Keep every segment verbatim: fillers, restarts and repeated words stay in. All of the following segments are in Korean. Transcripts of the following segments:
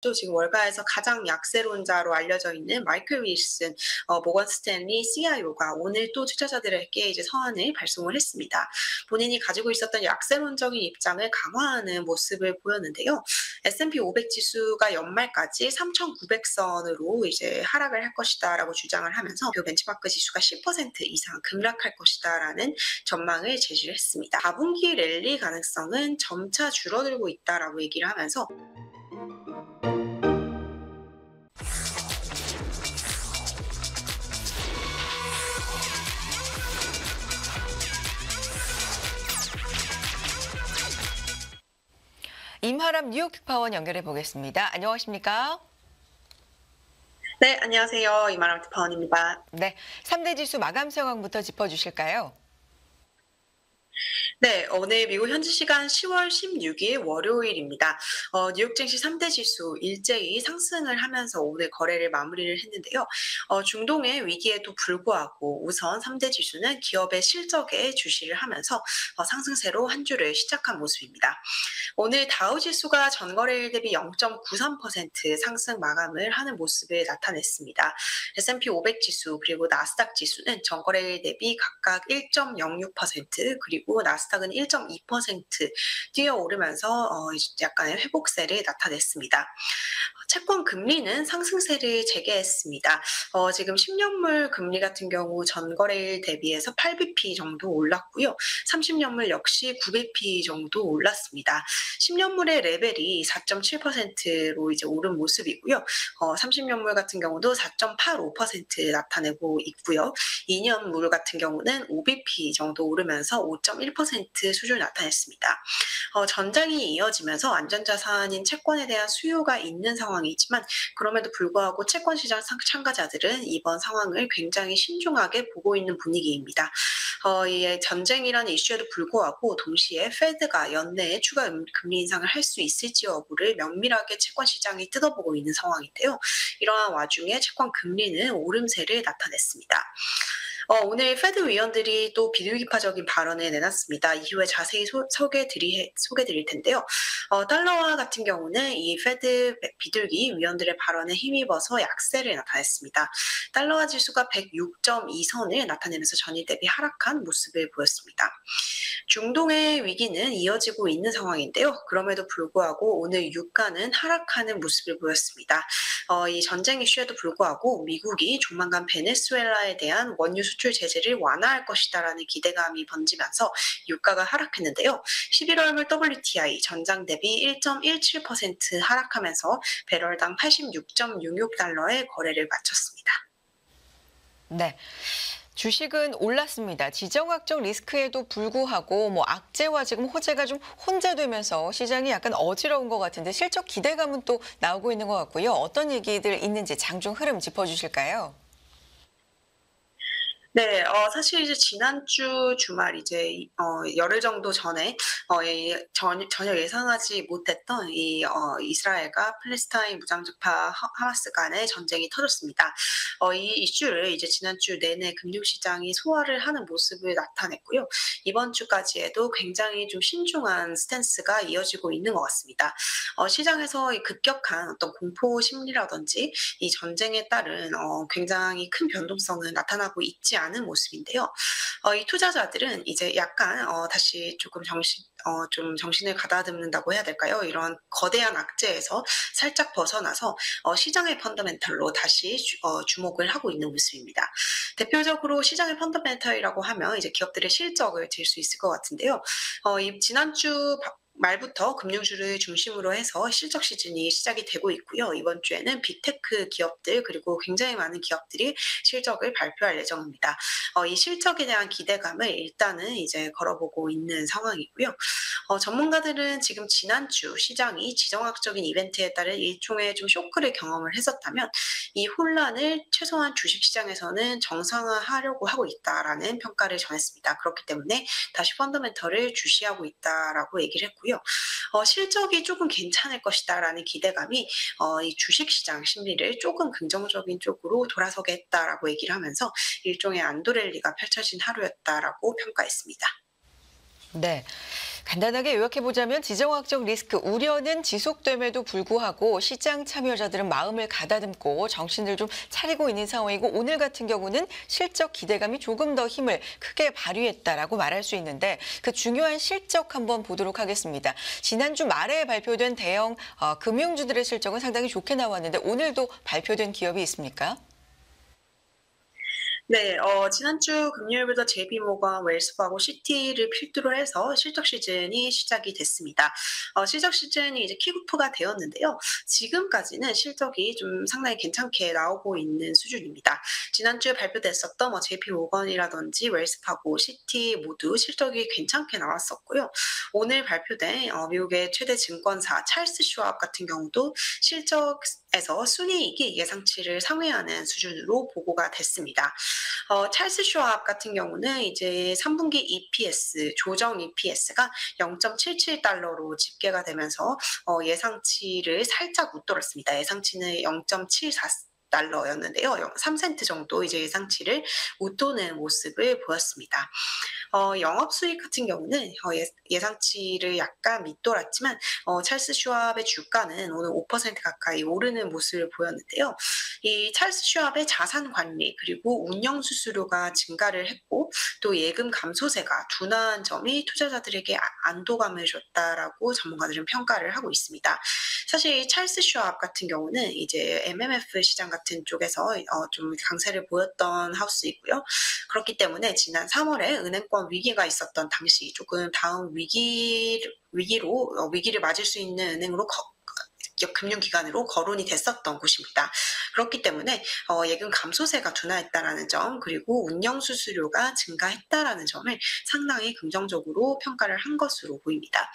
또 지금 월가에서 가장 약세론자로 알려져 있는 마이클 윌슨, 어, 모건 스탠리 씨이오가 오늘 또 투자자들에게 이제 서한을 발송을 했습니다. 본인이 가지고 있었던 약세론적인 입장을 강화하는 모습을 보였는데요. 에스 앤 피 오백 지수가 연말까지 삼천구백 선으로 이제 하락을 할 것이다라고 주장을 하면서 그 벤치마크 지수가 십 퍼센트 이상 급락할 것이다라는 전망을 제시를 했습니다. 사분기 랠리 가능성은 점차 줄어들고 있다라고 얘기를 하면서 임하람 뉴욕 특파원 연결해 보겠습니다. 안녕하십니까? 네, 안녕하세요. 임하람 특파원입니다. 네, 삼 대 지수 마감 상황부터 짚어주실까요? 네, 오늘 미국 현지 시간 시월 십육일 월요일입니다. 어, 뉴욕 증시 삼 대 지수 일제히 상승을 하면서 오늘 거래를 마무리를 했는데요. 어, 중동의 위기에도 불구하고 우선 삼 대 지수는 기업의 실적에 주시를 하면서 어, 상승세로 한 주를 시작한 모습입니다. 오늘 다우 지수가 전거래일 대비 영 점 구삼 퍼센트 상승 마감을 하는 모습을 나타냈습니다. 에스 앤 피 오백 지수 그리고 나스닥 지수는 전거래일 대비 각각 일 점 영육 퍼센트 그리고 나스닥 나스닥은 일 점 이 퍼센트 뛰어오르면서 어, 약간의 회복세를 나타냈습니다. 채권 금리는 상승세를 재개했습니다. 어, 지금 십 년물 금리 같은 경우 전거래일 대비해서 팔 비피 정도 올랐고요. 삼십 년물 역시 구 비피 정도 올랐습니다. 십 년물의 레벨이 사 점 칠 퍼센트로 이제 오른 모습이고요. 어, 삼십 년물 같은 경우도 사 점 팔오 퍼센트 나타내고 있고요. 이 년물 같은 경우는 오 비피 정도 오르면서 오 점 일 퍼센트 수준을 나타냈습니다. 어, 전장이 이어지면서 안전자산인 채권에 대한 수요가 있는 상황 이지만 그럼에도 불구하고 채권시장 참가자들은 이번 상황을 굉장히 신중하게 보고 있는 분위기입니다. 어, 이 전쟁이라는 이슈에도 불구하고 동시에 페드가 연내에 추가 금리 인상을 할 수 있을지 여부를 면밀하게 채권시장이 뜯어보고 있는 상황인데요. 이러한 와중에 채권 금리는 오름세를 나타냈습니다. 어, 오늘 페드 위원들이 또 비둘기파적인 발언을 내놨습니다. 이후에 자세히 소개드릴 소개드릴 텐데요. 어, 달러와 같은 경우는 이 페드 비둘기 위원들의 발언에 힘입어서 약세를 나타냈습니다. 달러화 지수가 백육 점 이 선을 나타내면서 전일 대비 하락한 모습을 보였습니다. 중동의 위기는 이어지고 있는 상황인데요. 그럼에도 불구하고 오늘 유가는 하락하는 모습을 보였습니다. 어, 이 전쟁 이슈에도 불구하고 미국이 조만간 베네수엘라에 대한 원유 수출 수출 제재를 완화할 것이다라는 기대감이 번지면서 유가가 하락했는데요. 십일월물 더블유 티 아이 전장 대비 일 점 일칠 퍼센트 하락하면서 배럴당 팔십육 점 육육 달러에 거래를 마쳤습니다. 네. 주식은 올랐습니다. 지정학적 리스크에도 불구하고 뭐 악재와 지금 호재가 좀 혼재되면서 시장이 약간 어지러운 것 같은데 실적 기대감은 또 나오고 있는 것 같고요. 어떤 얘기들 있는지 장중 흐름 짚어주실까요? 네, 어, 사실 이제 지난주 주말 이제, 어, 열흘 정도 전에, 어, 예, 전, 전혀 예상하지 못했던 이, 어, 이스라엘과 팔레스타인 무장지파 하마스 간의 전쟁이 터졌습니다. 어, 이 이슈를 이제 지난주 내내 금융시장이 소화를 하는 모습을 나타냈고요. 이번 주까지에도 굉장히 좀 신중한 스탠스가 이어지고 있는 것 같습니다. 어, 시장에서 이 급격한 어떤 공포 심리라든지 이 전쟁에 따른, 어, 굉장히 큰 변동성은 나타나고 있지 않은 모습인데요. 어, 이 투자자들은 이제 약간 어, 다시 조금 정신 어, 좀 정신을 가다듬는다고 해야 될까요? 이런 거대한 악재에서 살짝 벗어나서 어, 시장의 펀더멘털로 다시 주, 어, 주목을 하고 있는 모습입니다. 대표적으로 시장의 펀더멘털이라고 하면 이제 기업들의 실적을 들 수 있을 것 같은데요. 어, 이 지난주 말부터 금융주를 중심으로 해서 실적 시즌이 시작이 되고 있고요. 이번 주에는 빅테크 기업들 그리고 굉장히 많은 기업들이 실적을 발표할 예정입니다. 어, 이 실적에 대한 기대감을 일단은 이제 걸어보고 있는 상황이고요. 어, 전문가들은 지금 지난주 시장이 지정학적인 이벤트에 따른 일종의 좀 쇼크를 경험을 했었다면 이 혼란을 최소한 주식시장에서는 정상화하려고 하고 있다라는 평가를 전했습니다. 그렇기 때문에 다시 펀더멘털을 주시하고 있다라고 얘기를 했고요. 어, 실적이 조금 괜찮을 것이다라는 기대감이 어, 이 주식시장 심리를 조금 긍정적인 쪽으로 돌아서게 했다라고 얘기를 하면서 일종의 안도랠리가 펼쳐진 하루였다라고 평가했습니다. 네. 간단하게 요약해보자면 지정학적 리스크 우려는 지속됨에도 불구하고 시장 참여자들은 마음을 가다듬고 정신을 좀 차리고 있는 상황이고 오늘 같은 경우는 실적 기대감이 조금 더 힘을 크게 발휘했다라고 말할 수 있는데 그 중요한 실적 한번 보도록 하겠습니다. 지난주 말에 발표된 대형 어, 금융주들의 실적은 상당히 좋게 나왔는데 오늘도 발표된 기업이 있습니까? 네, 어, 지난주 금요일부터 제이피 모건, 웰스 파고, 시티를 필두로 해서 실적 시즌이 시작이 됐습니다. 어, 실적 시즌이 이제 킥오프가 되었는데요. 지금까지는 실적이 좀 상당히 괜찮게 나오고 있는 수준입니다. 지난주에 발표됐었던 뭐 제이피 모건이라든지 웰스 파고, 시티 모두 실적이 괜찮게 나왔었고요. 오늘 발표된 어, 미국의 최대 증권사 찰스 슈왑 같은 경우도 실적 에서 순이익이 예상치를 상회하는 수준으로 보고가 됐습니다. 어, 찰스 슈왑 같은 경우는 이제 삼 분기 이피에스, 조정 이피에스가 영 점 칠칠 달러로 집계가 되면서 어, 예상치를 살짝 웃돌았습니다. 예상치는 영 점 칠사 달러였는데요. 삼 센트 정도 이제 예상치를 웃도는 모습을 보였습니다. 어, 영업수익 같은 경우는 어, 예, 예상치를 약간 밑돌았지만 어, 찰스 슈왑의 주가는 오늘 오 퍼센트 가까이 오르는 모습을 보였는데요. 이 찰스 슈왑의 자산관리 그리고 운영수수료가 증가를 했고 또 예금 감소세가 둔화한 점이 투자자들에게 안도감을 줬다라고 전문가들은 평가를 하고 있습니다. 사실 이 찰스 슈왑 같은 경우는 이제 엠엠에프 시장 같은 쪽에서 어, 좀 강세를 보였던 하우스이고요. 그렇기 때문에 지난 삼월에 은행권 위기가 있었던 당시 조금 다음 위기, 위기로, 어, 위기를 맞을 수 있는 은행으로 거, 금융기관으로 거론이 됐었던 곳입니다. 그렇기 때문에 어, 예금 감소세가 둔화했다라는 점 그리고 운영수수료가 증가했다라는 점을 상당히 긍정적으로 평가를 한 것으로 보입니다.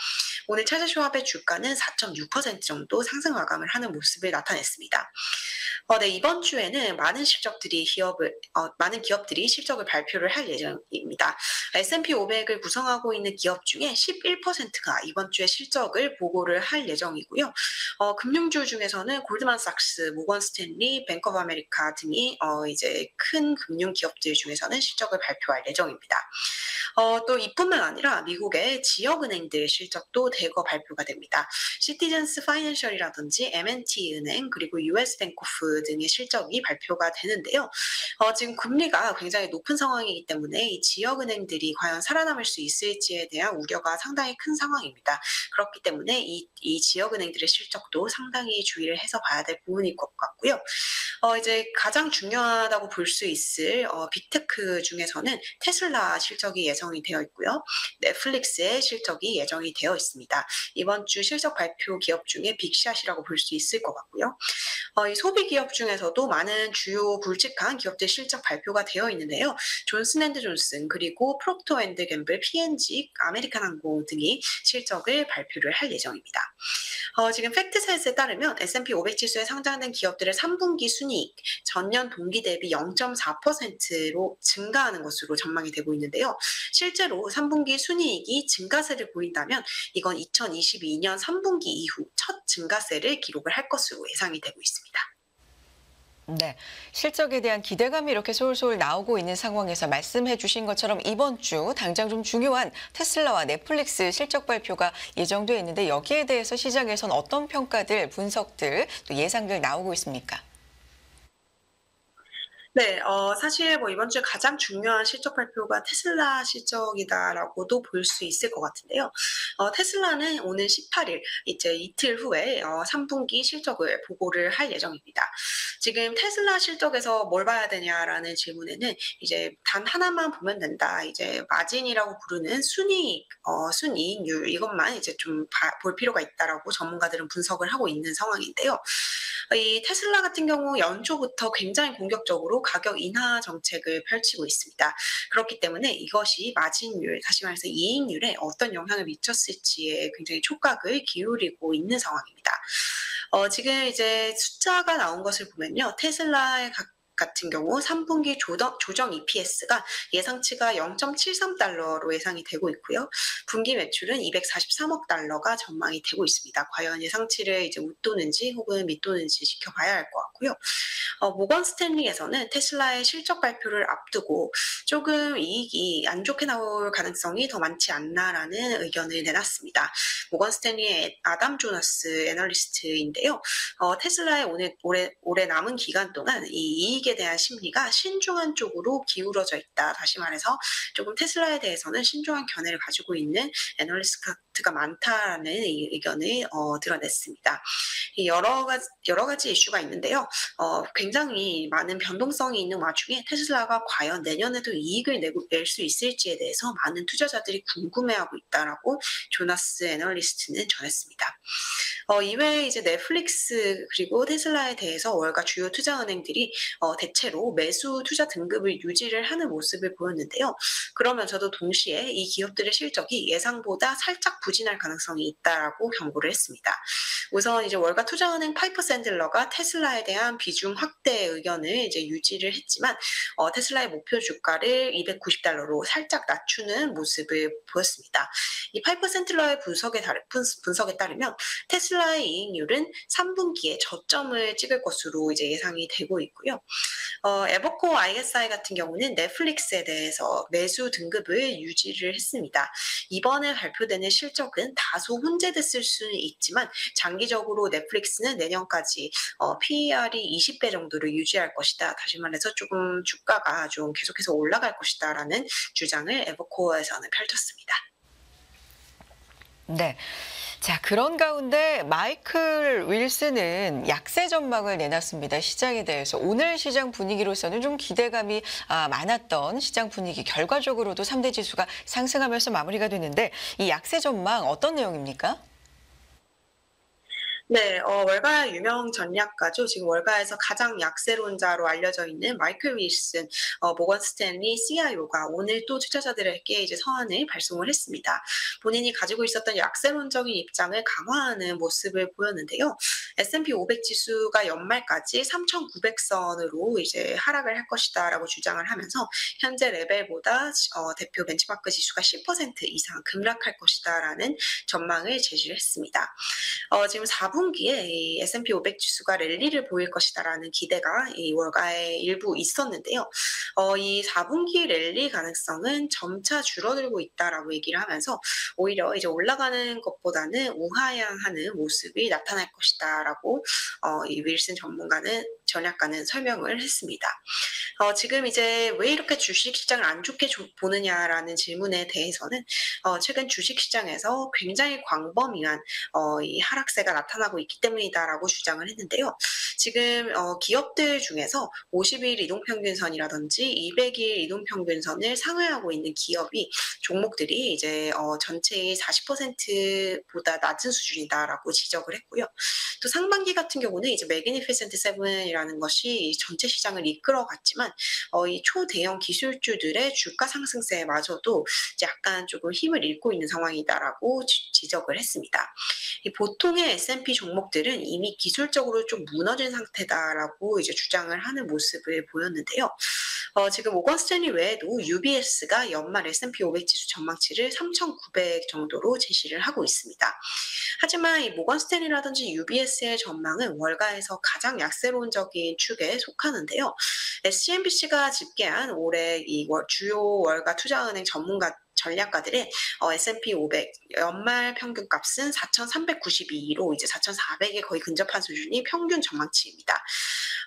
오늘 찰스슈왑의 주가는 사 점 육 퍼센트 정도 상승 마감을 하는 모습을 나타냈습니다. 어, 네, 이번 주에는 많은 실적들이 기업을, 어, 많은 기업들이 실적을 발표를 할 예정입니다. 에스 앤 피 오백을 구성하고 있는 기업 중에 십일 퍼센트가 이번 주에 실적을 보고를 할 예정이고요. 어, 금융주 중에서는 골드만삭스, 모건 스탠리, 뱅크 오브 아메리카 등이 어, 이제 큰 금융 기업들 중에서는 실적을 발표할 예정입니다. 어, 또 이뿐만 아니라 미국의 지역은행들 실적도 대거 발표가 됩니다. 시티즌스 파이낸셜이라든지 엠 앤 티 은행 그리고 유에스 뱅코프 등의 실적이 발표가 되는데요. 어, 지금 금리가 굉장히 높은 상황이기 때문에 이 지역은행들이 과연 살아남을 수 있을지에 대한 우려가 상당히 큰 상황입니다. 그렇기 때문에 이, 이 지역은행들의 실적도 상당히 주의를 해서 봐야 될 부분일 것 같고요. 어, 이제 가장 중요하다고 볼 수 있을 어, 빅테크 중에서는 테슬라 실적이 예상 예정이 되어 있고요. 넷플릭스의 실적이 예정이 되어 있습니다. 이번 주 실적 발표 기업 중에 빅샷이라고 볼 수 있을 것 같고요. 어, 이 소비 기업 중에서도 많은 주요 굵직한 기업들 실적 발표가 되어 있는데요. 존슨 앤드 존슨 그리고 프록터 앤드 갬블, 피 엔 지, 아메리칸 항공 등이 실적을 발표를 할 예정입니다. 어, 지금 팩트셋에 따르면 에스 앤 피 오백 지수에 상장된 기업들의 삼 분기 순이익 전년 동기 대비 영 점 사 퍼센트로 증가하는 것으로 전망이 되고 있는데요. 실제로 삼 분기 순이익이 증가세를 보인다면 이건 이천이십이 년 삼 분기 이후 첫 증가세를 기록을 할 것으로 예상이 되고 있습니다. 네, 실적에 대한 기대감이 이렇게 솔솔 나오고 있는 상황에서 말씀해 주신 것처럼 이번 주 당장 좀 중요한 테슬라와 넷플릭스 실적 발표가 예정돼 있는데 여기에 대해서 시장에선 어떤 평가들, 분석들, 또 예상들 나오고 있습니까? 네, 어, 사실 뭐 이번 주에 가장 중요한 실적 발표가 테슬라 실적이다라고도 볼 수 있을 것 같은데요. 어, 테슬라는 오는 십팔 일, 이제 이틀 후에 어, 삼 분기 실적을 보고를 할 예정입니다. 지금 테슬라 실적에서 뭘 봐야 되냐라는 질문에는 이제 단 하나만 보면 된다. 이제 마진이라고 부르는 순이익, 어, 순이익률 이것만 이제 좀 볼 필요가 있다라고 전문가들은 분석을 하고 있는 상황인데요. 이 테슬라 같은 경우 연초부터 굉장히 공격적으로 가격 인하 정책을 펼치고 있습니다. 그렇기 때문에 이것이 마진율, 다시 말해서 이익률에 어떤 영향을 미쳤을지에 굉장히 촉각을 기울이고 있는 상황입니다. 어, 지금 이제 숫자가 나온 것을 보면요. 테슬라의 각 같은 경우 삼 분기 조정, 조정 이피에스가 예상치가 영 점 칠삼 달러로 예상이 되고 있고요. 분기 매출은 이백사십삼억 달러가 전망이 되고 있습니다. 과연 예상치를 이제 웃도는지 혹은 밑도는지 지켜봐야 할 것 같고요. 있고요. 어, 모건 스탠리에서는 테슬라의 실적 발표를 앞두고 조금 이익이 안 좋게 나올 가능성이 더 많지 않나라는 의견을 내놨습니다. 모건 스탠리의 아담 조나스 애널리스트인데요. 어, 테슬라의 오늘, 올해, 올해 남은 기간 동안 이 이익에 대한 심리가 신중한 쪽으로 기울어져 있다. 다시 말해서 조금 테슬라에 대해서는 신중한 견해를 가지고 있는 애널리스트가 많다라는 의견을 어, 드러냈습니다. 여러 가지, 여러 가지 이슈가 있는데요. 어, 굉장히 많은 변동성이 있는 와중에 테슬라가 과연 내년에도 이익을 낼 수 있을지에 대해서 많은 투자자들이 궁금해하고 있다라고 조나스 애널리스트는 전했습니다. 어, 이외에 이제 넷플릭스 그리고 테슬라에 대해서 월가 주요 투자은행들이 어, 대체로 매수 투자 등급을 유지를 하는 모습을 보였는데요. 그러면서도 동시에 이 기업들의 실적이 예상보다 살짝 부진할 가능성이 있다라고 경고를 했습니다. 우선 이제 월가 투자은행 파이퍼 샌들러가 테슬라에 대한 비중 확대 의견을 이제 유지를 했지만 어, 테슬라의 목표 주가를 이백구십 달러로 살짝 낮추는 모습을 보였습니다. 이 파이퍼 샌들러의 분석에, 분석에 따르면 테슬라의 이익률은 삼 분기에 저점을 찍을 것으로 이제 예상이 되고 있고요. 어, 에버코어 아이에스아이 같은 경우는 넷플릭스에 대해서 매수 등급을 유지를 했습니다. 이번에 발표되는 실적은 다소 혼재됐을 수는 있지만 장기적으로 넷플릭스는 내년까지 어, 피이알이 이십 배 정도로 유지할 것이다. 다시 말해서 조금 주가가 좀 계속해서 올라갈 것이다 라는 주장을 에버코어에서는 펼쳤습니다. 네. 자, 그런 가운데 마이클 윌슨은 약세 전망을 내놨습니다. 시장에 대해서. 오늘 시장 분위기로서는 좀 기대감이 아, 많았던 시장 분위기 결과적으로도 삼 대 지수가 상승하면서 마무리가 됐는데 이 약세 전망 어떤 내용입니까? 네, 어, 월가 유명 전략가죠. 지금 월가에서 가장 약세론자로 알려져 있는 마이클 윌슨, 어, 모건 스탠리 씨이오가 오늘 또 투자자들에게 이제 서한을 발송을 했습니다. 본인이 가지고 있었던 약세론적인 입장을 강화하는 모습을 보였는데요. 에스 앤 피 오백 지수가 연말까지 삼천구백 선으로 이제 하락을 할 것이다라고 주장을 하면서 현재 레벨보다 어, 대표 벤치마크 지수가 십 퍼센트 이상 급락할 것이다라는 전망을 제시를 했습니다. 어, 지금 사 분 분기에 이 에스 앤 피 오백 지수가 랠리를 보일 것이다라는 기대가 이 월가에 일부 있었는데요. 어, 이 사 분기 랠리 가능성은 점차 줄어들고 있다라고 얘기를 하면서 오히려 이제 올라가는 것보다는 우하향하는 모습이 나타날 것이다라고 어, 이 윌슨 전문가는 전략가는 설명을 했습니다. 어, 지금 이제 왜 이렇게 주식시장을 안 좋게 보느냐라는 질문에 대해서는 어, 최근 주식시장에서 굉장히 광범위한 어, 이 하락세가 나타나고 있기 때문이다라고 주장을 했는데요. 지금 어, 기업들 중에서 오십 일 이동평균선이라든지 이백 일 이동평균선을 상회하고 있는 기업이 종목들이 이제 어, 전체의 사십 퍼센트보다 낮은 수준이다라고 지적을 했고요. 또 상반기 같은 경우는 이제 매그니피센트 세븐이라는 것이 전체 시장을 이끌어갔지만 어, 이 초대형 기술주들의 주가 상승세마저도 이제 약간 조금 힘을 잃고 있는 상황이다라고 지, 지적을 했습니다. 이 보통의 에스 앤 피 종목들은 이미 기술적으로 좀 무너진 상태다라고 이제 주장을 하는 모습을 보였는데요. 어, 지금 모건 스탠리 외에도 유비에스가 연말 에스 앤 피 오백 지수 전망치를 삼천구백 정도로 제시를 하고 있습니다. 하지만 이 모건 스탠리라든지 유비에스의 전망은 월가에서 가장 약세론적인 축에 속하는데요. 에스씨엔비씨가 집계한 올해 이 월, 주요 월가 투자은행 전문가 전략가들의 어, 에스 앤 피 오백 연말 평균값은 사천삼백구십이로 이제 사천사백에 거의 근접한 수준이 평균 전망치입니다.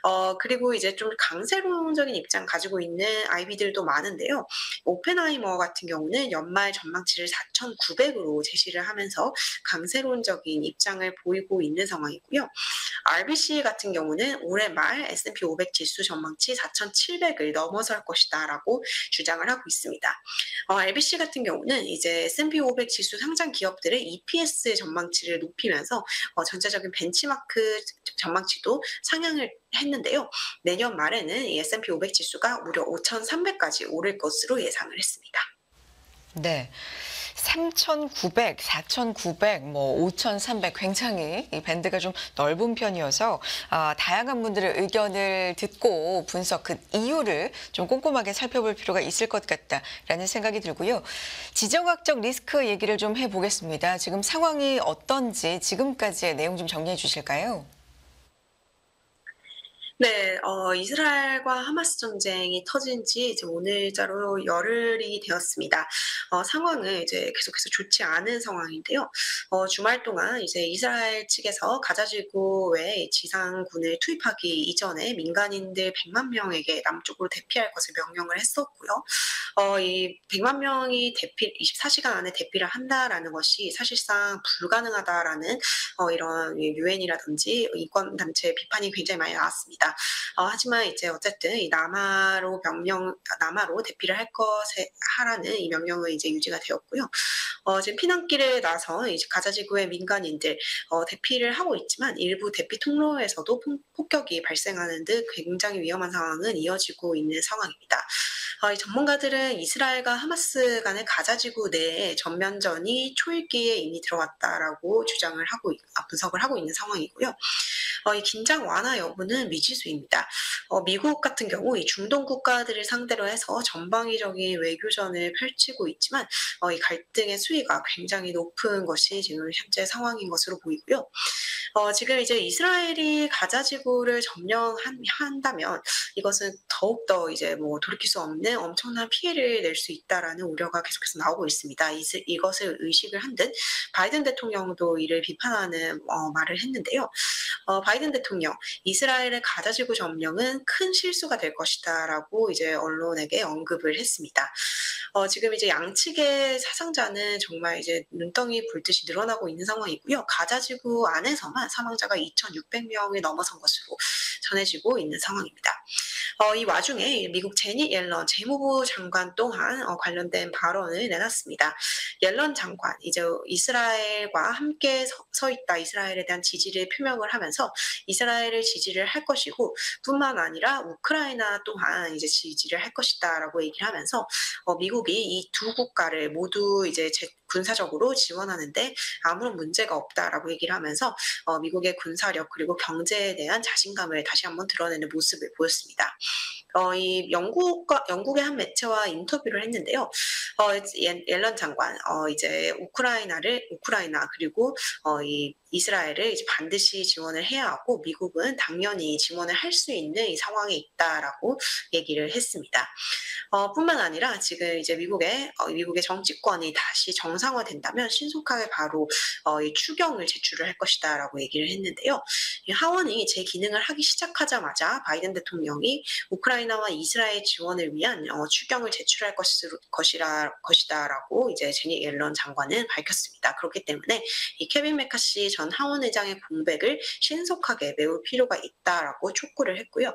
어, 그리고 이제 좀 강세론적인 입장 가지고 있는 아이비들도 많은데요. 오펜하이머 같은 경우는 연말 전망치를 사천구백으로 제시를 하면서 강세론적인 입장을 보이고 있는 상황이고요. 알비씨 같은 경우는 올해 말 에스 앤 피 오백 지수 전망치 사천칠백을 넘어설 것이다라고 주장을 하고 있습니다. 어, 알비씨 같은 경우는 이제 에스 앤 피 오백 지수 상장 기업들의 이 피 에스 전망치를 높이면서 어, 전체적인 벤치마크 전망치도 상향을 했는데요. 내년 말에는 이 에스 앤 피 오백 지수가 무려 오천삼백까지 오를 것으로 예상을 했습니다. 네. 삼천구백, 사천구백, 뭐 오천삼백 굉장히 이 밴드가 좀 넓은 편이어서 아, 다양한 분들의 의견을 듣고 분석 그 이유를 좀 꼼꼼하게 살펴볼 필요가 있을 것 같다라는 생각이 들고요. 지정학적 리스크 얘기를 좀 해보겠습니다. 지금 상황이 어떤지 지금까지의 내용 좀 정리해 주실까요? 네, 어, 이스라엘과 하마스 전쟁이 터진 지 이제 오늘자로 열흘이 되었습니다. 어, 상황은 이제 계속해서 좋지 않은 상황인데요. 어, 주말 동안 이제 이스라엘 측에서 가자지구 외에 지상군을 투입하기 이전에 민간인들 백만 명에게 남쪽으로 대피할 것을 명령을 했었고요. 어, 이 백만 명이 대피, 이십사 시간 안에 대피를 한다라는 것이 사실상 불가능하다라는 어, 이런 유엔이라든지 인권단체 비판이 굉장히 많이 나왔습니다. 어, 하지만 이제 어쨌든 이 남하로 명령, 남하로 대피를 할 것에 하라는 이 명령은 이제 유지가 되었고요. 어, 지금 피난길을 나선 이제 가자지구의 민간인들 어, 대피를 하고 있지만 일부 대피 통로에서도 폭격이 발생하는 듯 굉장히 위험한 상황은 이어지고 있는 상황입니다. 어, 이 전문가들은 이스라엘과 하마스 간의 가자지구 내에 전면전이 초읽기에 이미 들어갔다라고 주장을 하고 분석을 하고 있는 상황이고요. 어, 이 긴장 완화 여부는 미지수입니다. 어, 미국 같은 경우 이 중동 국가들을 상대로 해서 전방위적인 외교전을 펼치고 있지만 어, 이 갈등의 수위가 굉장히 높은 것이 지금 현재 상황인 것으로 보이고요. 어, 지금 이제 이스라엘이 가자지구를 점령한다면 이것은 더욱더 이제 뭐 돌이킬 수 없는 엄청난 피해를 낼 수 있다라는 우려가 계속해서 나오고 있습니다. 이, 이것을 의식을 한 듯 바이든 대통령도 이를 비판하는 어, 말을 했는데요. 어, 바이든 대통령, 이스라엘의 가자지구 점령은 큰 실수가 될 것이다라고 이제 언론에게 언급을 했습니다. 어, 지금 이제 양측의 사상자는 정말 이제 눈덩이 볼 듯이 늘어나고 있는 상황이고요. 가자지구 안에서만 사망자가 이천육백 명이 넘어선 것으로 전해지고 있는 상황입니다. 어, 이 와중에 미국 제닛 옐런 재무부 장관 또한 어, 관련된 발언을 내놨습니다. 옐런 장관, 이제 이스라엘과 함께 서, 서 있다, 이스라엘에 대한 지지를 표명을 하면서 이스라엘을 지지를 할 것이고 뿐만 아니라 우크라이나 또한 이제 지지를 할 것이다라고 얘기를 하면서 어, 미국이 이 두 국가를 모두 이제 제, 군사적으로 지원하는데 아무런 문제가 없다라고 얘기를 하면서 어, 미국의 군사력 그리고 경제에 대한 자신감을 다시 한번 드러내는 모습을 보였습니다. 어, 이 영국과, 영국의 한 매체와 인터뷰를 했는데요. 어, 옐런 장관, 어, 이제 우크라이나를, 우크라이나, 그리고, 어, 이, 이스라엘을 이제 반드시 지원을 해야 하고, 미국은 당연히 지원을 할 수 있는 이 상황에 있다라고 얘기를 했습니다. 어, 뿐만 아니라 지금 이제 미국의, 어, 미국의 정치권이 다시 정상화된다면 신속하게 바로, 어, 이 추경을 제출을 할 것이다라고 얘기를 했는데요. 이 하원이 제 기능을 하기 시작하자마자 바이든 대통령이 우크라이나 나와 이스라엘 지원을 위한 어, 추경을 제출할 것으로, 것이라, 것이다라고 이제 제닛 옐런 장관은 밝혔습니다. 그렇기 때문에 이 케빈 메카시 전 하원의장의 공백을 신속하게 메울 필요가 있다라고 촉구를 했고요.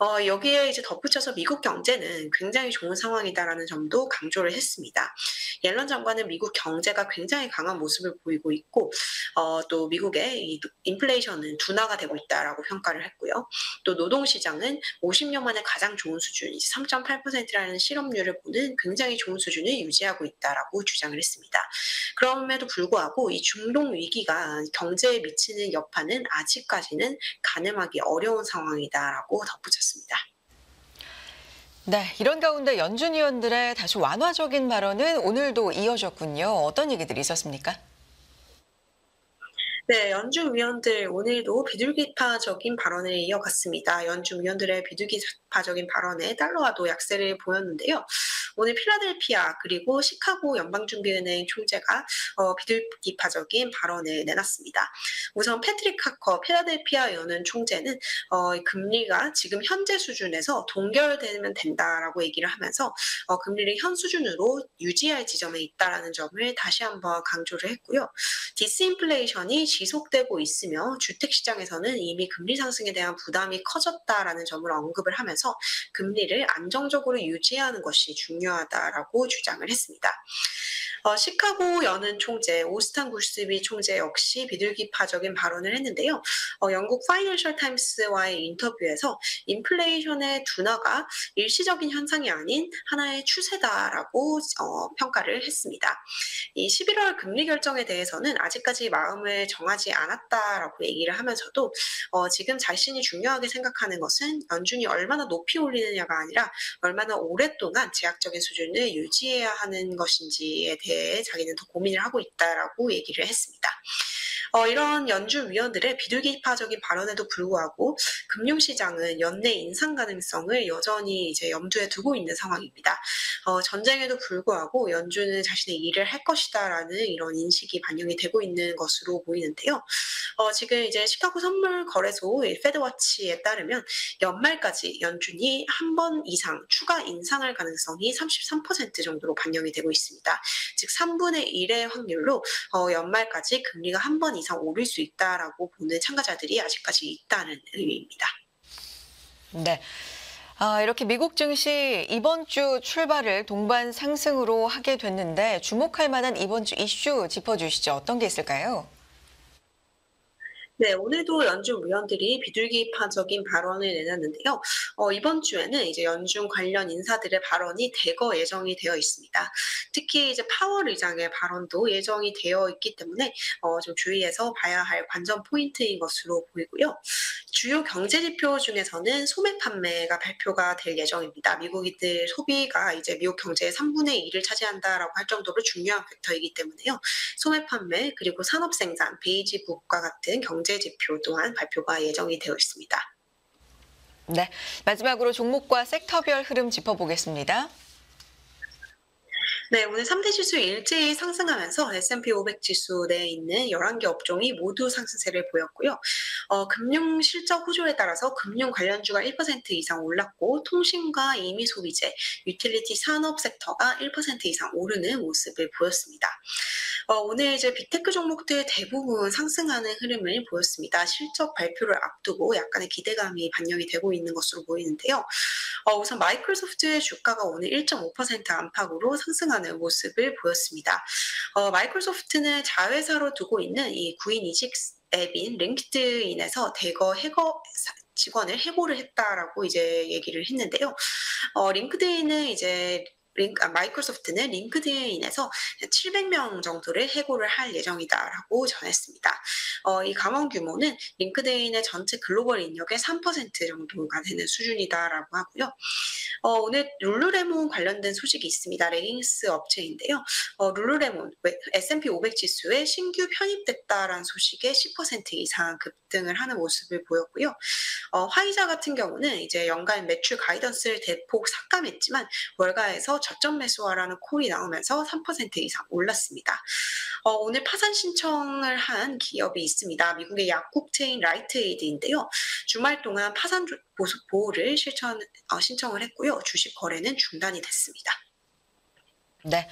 어, 여기에 이제 덧붙여서 미국 경제는 굉장히 좋은 상황이다라는 점도 강조를 했습니다. 옐런 장관은 미국 경제가 굉장히 강한 모습을 보이고 있고 어, 또 미국의 이 인플레이션은 둔화가 되고 있다라고 평가를 했고요. 또 노동시장은 오십 년 만에 가장 좋은 수준, 삼 점 팔 퍼센트라는 실업률을 보는 굉장히 좋은 수준을 유지하고 있다라고 주장을 했습니다. 그럼에도 불구하고 이 중동 위기가 경제에 미치는 여파는 아직까지는 가늠하기 어려운 상황이다라고 덧붙였습니다. 네, 이런 가운데 연준 의원들의 다시 완화적인 발언은 오늘도 이어졌군요. 어떤 얘기들이 있었습니까? 네, 연준 위원들 오늘도 비둘기파적인 발언을 이어갔습니다. 연준 위원들의 비둘기파적인 발언에 달러화도 약세를 보였는데요. 오늘 필라델피아 그리고 시카고 연방준비은행 총재가 어, 비둘기파적인 발언을 내놨습니다. 우선 패트릭 하커 필라델피아 연은 총재는 어, 금리가 지금 현재 수준에서 동결되면 된다라고 얘기를 하면서 어, 금리를 현 수준으로 유지할 지점에 있다라는 점을 다시 한번 강조를 했고요. 디스인플레이션이 지속되고 있으며 주택시장에서는 이미 금리 상승에 대한 부담이 커졌다라는 점을 언급을 하면서 금리를 안정적으로 유지하는 것이 중요하다라고 주장을 했습니다. 어, 시카고 연은 총재 오스탄 구스비 총재 역시 비둘기파적인 발언을 했는데요. 어, 영국 파이낸셜 타임스와의 인터뷰에서 인플레이션의 둔화가 일시적인 현상이 아닌 하나의 추세다라고 어, 평가를 했습니다. 이 십일월 금리 결정에 대해서는 아직까지 마음을 정하지 않았다라고 얘기를 하면서도 어, 지금 자신이 중요하게 생각하는 것은 연준이 얼마나 높이 올리느냐가 아니라 얼마나 오랫동안 제약적인 수준을 유지해야 하는 것인지에 대해 자기는 더 고민을 하고 있다라고 얘기를 했습니다. 어, 이런 연준위원들의 비둘기파적인 발언에도 불구하고 금융시장은 연내 인상 가능성을 여전히 이제 염두에 두고 있는 상황입니다. 어, 전쟁에도 불구하고 연준은 자신의 일을 할 것이다라는 이런 인식이 반영이 되고 있는 것으로 보이는데요. 어, 지금 이제 시카고 선물 거래소 페드워치에 따르면 연말까지 연준이 한 번 이상 추가 인상할 가능성이 삼십삼 퍼센트 정도로 반영이 되고 있습니다. 즉 삼분의 일의 확률로 어, 연말까지 금리가 한 번 이상 오를 수 있다라고 보는 참가자들이 아직까지 있다는 의미입니다. 네. 아, 이렇게 미국 증시 이번 주 출발을 동반 상승으로 하게 됐는데 주목할 만한 이번 주 이슈 짚어주시죠. 어떤 게 있을까요? 네, 오늘도 연준 위원들이 비둘기파적인 발언을 내놨는데요. 어, 이번 주에는 이제 연준 관련 인사들의 발언이 대거 예정이 되어 있습니다. 특히 이제 파월 의장의 발언도 예정이 되어 있기 때문에 어, 좀 주의해서 봐야 할 관전 포인트인 것으로 보이고요. 주요 경제 지표 중에서는 소매 판매가 발표가 될 예정입니다. 미국인들 소비가 이제 미국 경제의 삼분의 일을 차지한다라고 할 정도로 중요한 벡터이기 때문에요. 소매 판매 그리고 산업 생산, 베이지 북과 같은 경제 지표 또한 발표가 예정이 되어 있습니다. 네, 마지막으로 종목과 섹터별 흐름 짚어보겠습니다. 네, 오늘 삼 대 지수 일제히 상승하면서 에스 앤 피 오백 지수 내에 있는 열한 개 업종이 모두 상승세를 보였고요. 어, 금융 실적 호조에 따라서 금융 관련주가 일 퍼센트 이상 올랐고 통신과 이미 소비재, 유틸리티 산업 섹터가 일 퍼센트 이상 오르는 모습을 보였습니다. 어, 오늘 이제 빅테크 종목들 대부분 상승하는 흐름을 보였습니다. 실적 발표를 앞두고 약간의 기대감이 반영이 되고 있는 것으로 보이는데요. 어, 우선 마이크로소프트의 주가가 오늘 일 점 오 퍼센트 안팎으로 상승하는 모습을 보였습니다. 어, 마이크로소프트는 자회사로 두고 있는 이 구인 이직 앱인 링크드인에서 대거 해거 직원을 해고를 했다라고 이제 얘기를 했는데요. 어, 링크드인은 이제 링크, 아, 마이크로소프트는 링크드인에서 칠백 명 정도를 해고를 할 예정이다라고 전했습니다. 어, 이 감원 규모는 링크드인의 전체 글로벌 인력의 삼 퍼센트 정도가 되는 수준이다라고 하고요. 어, 오늘 룰루레몬 관련된 소식이 있습니다. 레깅스 업체인데요. 어, 룰루레몬 에스 앤 피 오백 지수에 신규 편입됐다라는 소식에 십 퍼센트 이상 급등을 하는 모습을 보였고요. 어, 화이자 같은 경우는 이제 연간 매출 가이던스를 대폭 삭감했지만 월가에서 저점 매수하라는 콜이 나오면서 삼 퍼센트 이상 올랐습니다. 어, 오늘 파산 신청을 한 기업이 있습니다. 미국의 약국 체인 라이트에이드인데요. 주말 동안 파산 보호를 실천, 어, 신청을 했고요. 주식 거래는 중단이 됐습니다. 네.